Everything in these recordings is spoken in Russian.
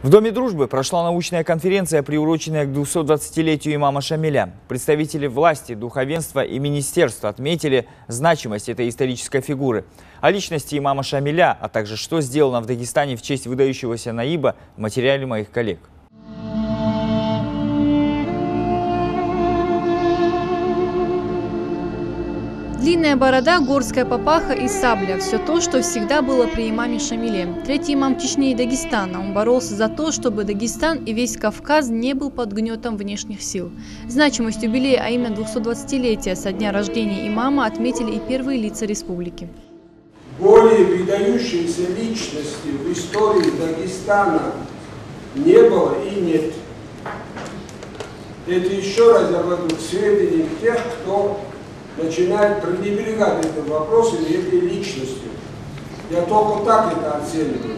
В Доме дружбы прошла научная конференция, приуроченная к 220-летию имама Шамиля. Представители власти, духовенства и министерства отметили значимость этой исторической фигуры. О личности имама Шамиля, а также что сделано в Дагестане в честь выдающегося наиба, в материале моих коллег. Длинная борода, горская папаха и сабля – все то, что всегда было при имаме Шамиле. Третий имам Чечни и Дагестана. Он боролся за то, чтобы Дагестан и весь Кавказ не был под гнетом внешних сил. Значимость юбилея, а именно 220-летия со дня рождения имама, отметили и первые лица республики. Более выдающейся личности в истории Дагестана не было и нет. Это еще раз я говорю к сведению тех, кто начинает пренебрегать этим вопросом и этой личностью. Я только так это оцениваю.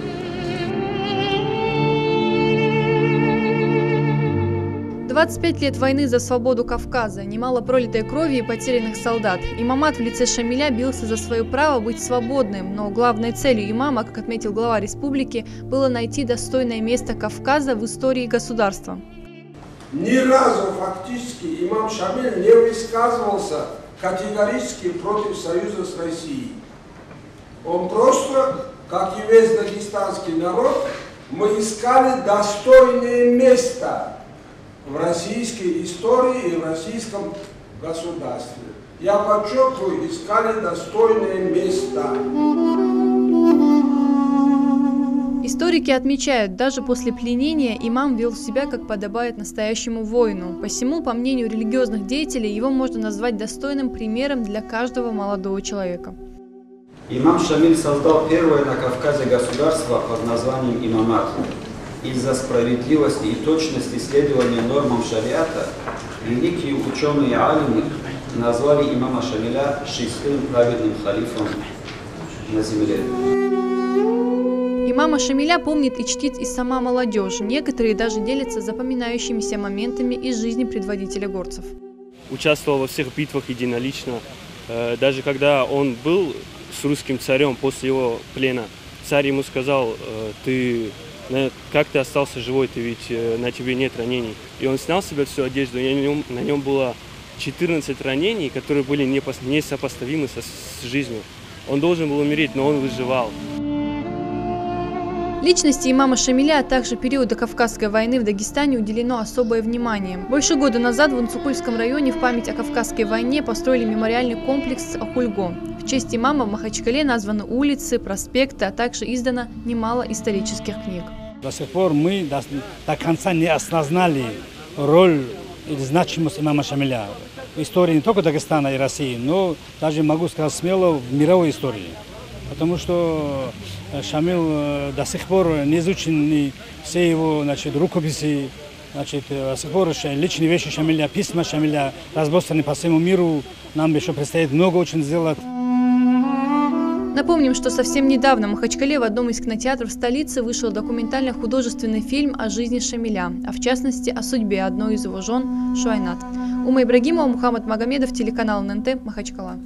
– 25 лет войны за свободу Кавказа, немало пролитой крови и потерянных солдат. Имамат в лице Шамиля бился за свое право быть свободным, но главной целью имама, как отметил глава республики, было найти достойное место Кавказа в истории государства. Ни разу фактически имам Шамиль не высказывался категорически против союза с Россией. Он просто, как и весь дагестанский народ, мы искали достойное место в российской истории и в российском государстве. Я подчеркиваю, искали достойное место. Историки отмечают, даже после пленения имам вел себя, как подобает настоящему воину. Посему, по мнению религиозных деятелей, его можно назвать достойным примером для каждого молодого человека. Имам Шамиль создал первое на Кавказе государство под названием Имамат. Из-за справедливости и точности следования нормам шариата великие ученые алимы назвали имама Шамиля шестым праведным халифом на земле. Имама Шамиля помнит и чтит и сама молодежь. Некоторые даже делятся запоминающимися моментами из жизни предводителя горцев. Участвовал во всех битвах единолично. Даже когда он был с русским царем после его плена, царь ему сказал: «Ты, как ты остался живой, ты ведь на тебе нет ранений». И он снял с себя всю одежду, и на нем было 14 ранений, которые были несопоставимы с жизнью. Он должен был умереть, но он выживал. Личности имама Шамиля, а также периода Кавказской войны в Дагестане уделено особое внимание. Больше года назад в Унцукульском районе в память о Кавказской войне построили мемориальный комплекс «Ахульго». В честь имама в Махачкале названы улицы, проспекты, а также издано немало исторических книг. До сих пор мы до конца не осознали роль и значимость имама Шамиля в истории не только Дагестана и России, но даже, могу сказать смело, в мировой истории. Потому что Шамиль до сих пор не изучены все его рукописи, до сих пор личные вещи Шамиля, письма Шамиля разбросаны по всему миру. Нам еще предстоит много очень сделать. Напомним, что совсем недавно в Махачкале в одном из кинотеатров столицы вышел документально-художественный фильм о жизни Шамиля, а в частности о судьбе одной из его жен Шуайнат. Ума Ибрагимова, Мухаммад Магомедов, телеканал ННТ, Махачкала.